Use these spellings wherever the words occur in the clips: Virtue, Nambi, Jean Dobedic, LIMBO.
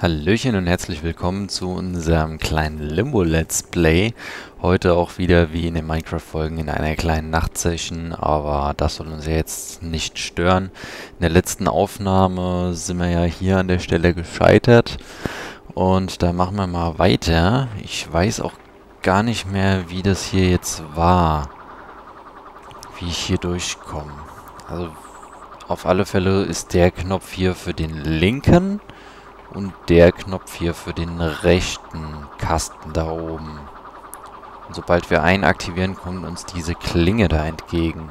Hallöchen und herzlich willkommen zu unserem kleinen Limbo-Let's Play. Heute auch wieder wie in den Minecraft-Folgen in einer kleinen Nachtsession, aber das soll uns ja jetzt nicht stören. In der letzten Aufnahme sind wir ja hier an der Stelle gescheitert und da machen wir mal weiter. Ich weiß auch gar nicht mehr, wie das hier jetzt war, wie ich hier durchkomme. Also auf alle Fälle ist der Knopf hier für den linken und der Knopf hier für den rechten Kasten da oben. Und sobald wir einen aktivieren, kommt uns diese Klinge da entgegen.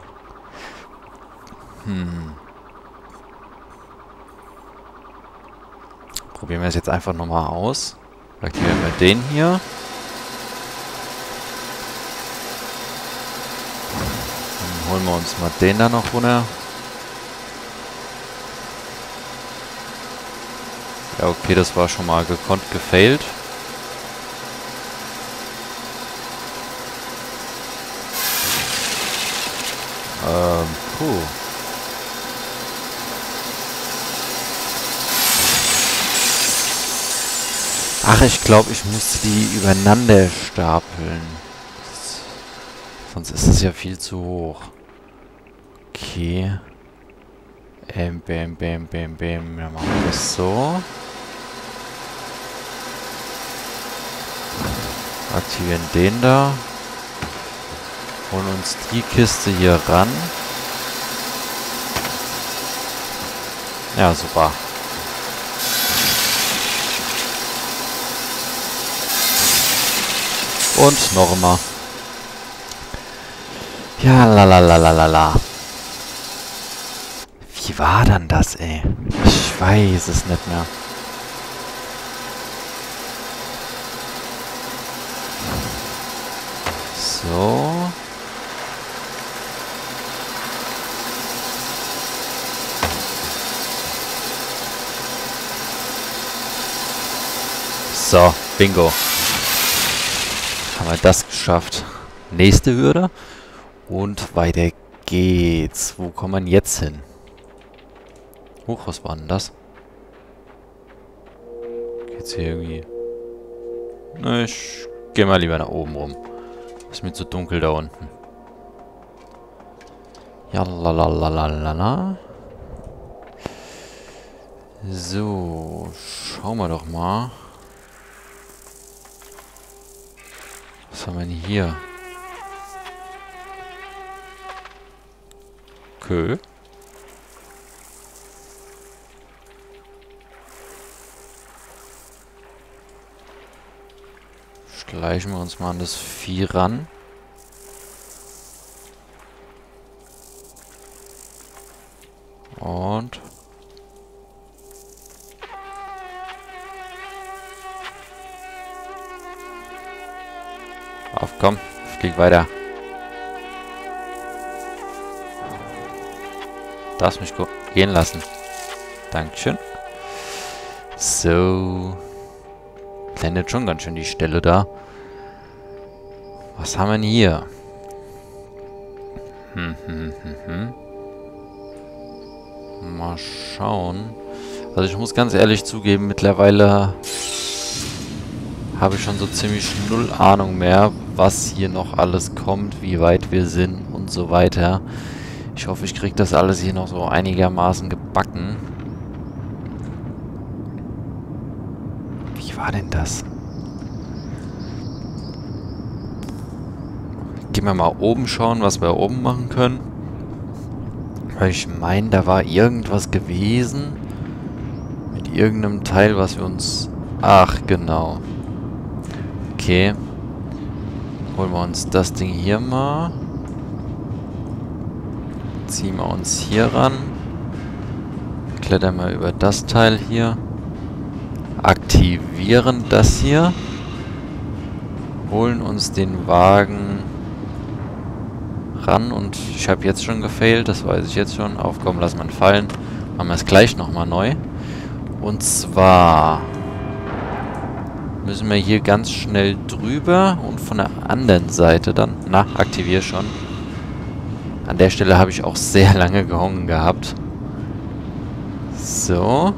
Probieren wir es jetzt einfach nochmal aus. Aktivieren wir den hier. Dann holen wir uns mal den da noch runter. Ja, okay, das war schon mal gekonnt gefailt. Puh. Ach, ich glaube, ich musste die übereinander stapeln. Sonst ist es ja viel zu hoch. Okay. Bam, bam, bam, bam. Dann machen wir das so. Aktivieren den da. Holen uns die Kiste hier ran. Ja, super. Und noch immer. Ja, la la la la la la. Wie war dann das, ey? Ich weiß es nicht mehr. So. So, bingo. Haben wir das geschafft. Nächste Hürde. Und weiter geht's. Wo kommt man jetzt hin? Huch, was war denn das? Geht's hier irgendwie? Na, ich geh mal lieber nach oben rum. Ist mir zu dunkel da unten. Ja, la. So, schauen wir doch mal. Was haben wir denn hier? Okay. Gleichen wir uns mal an das Vieh ran. Und auf, komm, flieg weiter. Darfst mich gehen lassen. Dankeschön. So. Blendet schon ganz schön die Stelle da. Was haben wir denn hier? Mal schauen. Also ich muss ganz ehrlich zugeben, mittlerweile habe ich schon so ziemlich null Ahnung mehr, was hier noch alles kommt, wie weit wir sind und so weiter. Ich hoffe, ich kriege das alles hier noch so einigermaßen gebacken. Wie war denn das? Gehen wir mal oben schauen, was wir oben machen können. Weil ich meine, da war irgendwas gewesen. Mit irgendeinem Teil, was wir uns... Ach, genau. Okay. Holen wir uns das Ding hier mal. Ziehen wir uns hier ran. Klettern wir über das Teil hier. Aktivieren das hier. Holen uns den Wagen ran. Und ich habe jetzt schon gefailt, das weiß ich jetzt schon. Aufkommen, lassen wir ihn fallen. Machen wir es gleich nochmal neu. Und zwar müssen wir hier ganz schnell drüber und von der anderen Seite dann... Na, aktiviere schon. An der Stelle habe ich auch sehr lange gehungen gehabt. So.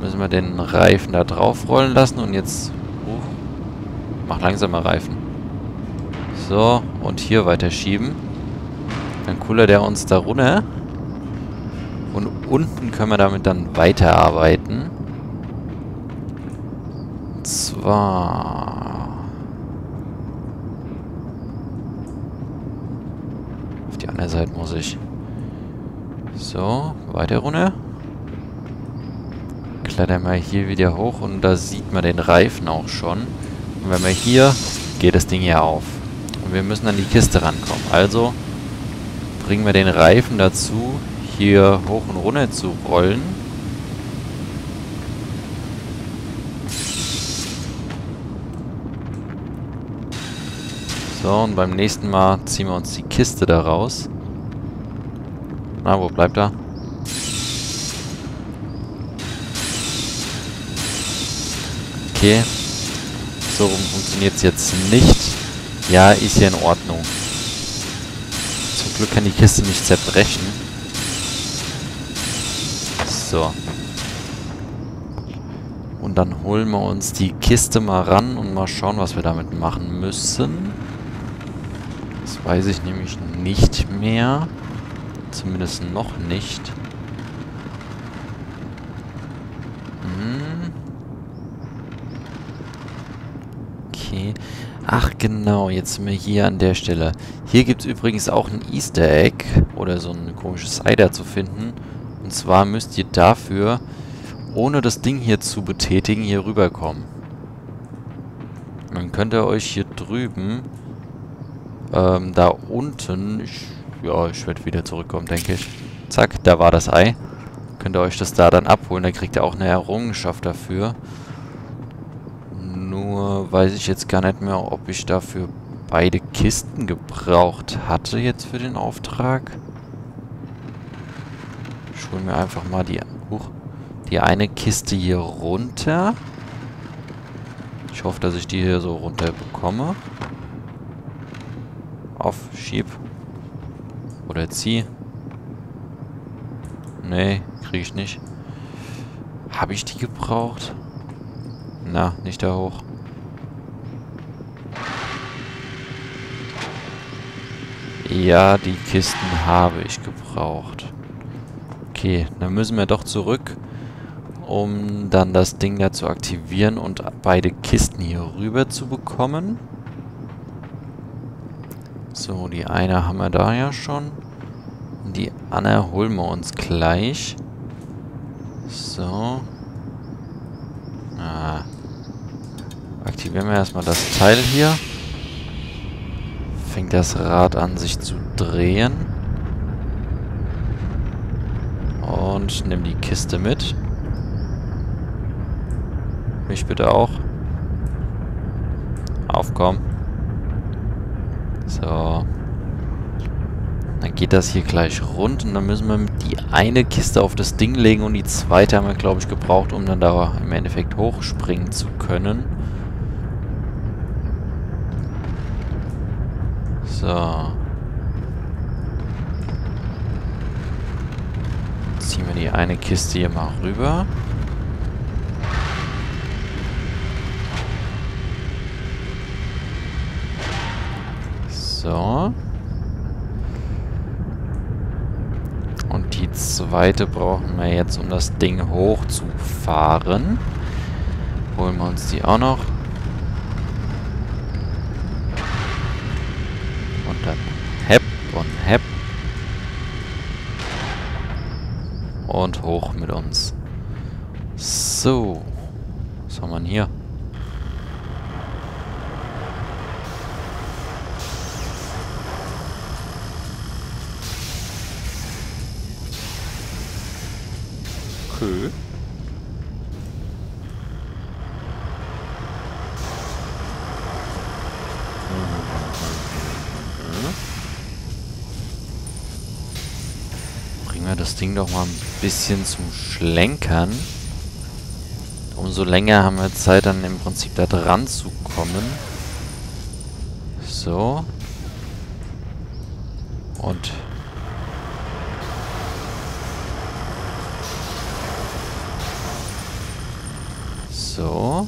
Müssen wir den Reifen da drauf rollen lassen und jetzt... mach langsamer Reifen. So, und hier weiter schieben. Dann kullert der uns da runter. Und unten können wir damit dann weiterarbeiten. Und zwar... auf die andere Seite muss ich. So, weiter runter. Klettern wir hier wieder hoch und da sieht man den Reifen auch schon. Und wenn wir hier, geht das Ding hier auf. Und wir müssen an die Kiste rankommen. Also bringen wir den Reifen dazu, hier hoch und runter zu rollen. So, und beim nächsten Mal ziehen wir uns die Kiste da raus. Na, wo bleibt er? Okay. So rum funktioniert es jetzt nicht. Ja, ist ja in Ordnung. Zum Glück kann die Kiste nicht zerbrechen. So. Und dann holen wir uns die Kiste mal ran und mal schauen, was wir damit machen müssen. Das weiß ich nämlich nicht mehr. Zumindest noch nicht. Ach genau, jetzt sind wir hier an der Stelle. Hier gibt es übrigens auch ein Easter Egg oder so ein komisches Ei da zu finden. Und zwar müsst ihr dafür, ohne das Ding hier zu betätigen, hier rüberkommen. Dann könnt ihr euch hier drüben, da unten, ich werde wieder zurückkommen, denke ich. Zack, da war das Ei. Könnt ihr euch das da dann abholen, da kriegt ihr auch eine Errungenschaft dafür. Nur weiß ich jetzt gar nicht mehr, ob ich dafür beide Kisten gebraucht hatte jetzt für den Auftrag. Ich hole mir einfach mal die eine Kiste hier runter. Ich hoffe, dass ich die hier so runter bekomme. Auf, schieb. Oder zieh. Nee, kriege ich nicht. Habe ich die gebraucht? Na, nicht da hoch. Ja, die Kisten habe ich gebraucht. Okay, dann müssen wir doch zurück, um dann das Ding da zu aktivieren und beide Kisten hier rüber zu bekommen. So, die eine haben wir da ja schon. Die andere holen wir uns gleich. So. Ah. Aktivieren wir erstmal das Teil hier. Fängt das Rad an, sich zu drehen. Und nimm die Kiste mit. Mich bitte auch. Aufkommen. So. Dann geht das hier gleich rund und dann müssen wir die eine Kiste auf das Ding legen und die zweite haben wir, glaube ich, gebraucht, um dann da im Endeffekt hochspringen zu können. So. Jetzt ziehen wir die eine Kiste hier mal rüber. So. Die zweite brauchen wir jetzt, um das Ding hochzufahren. Holen wir uns die auch noch. Und dann hepp und hepp. Und hoch mit uns. So. Was haben wir denn hier? Okay. Bringen wir das Ding doch mal ein bisschen zum Schlenkern. Umso länger haben wir Zeit, dann im Prinzip da dran zu kommen. So. Und... So.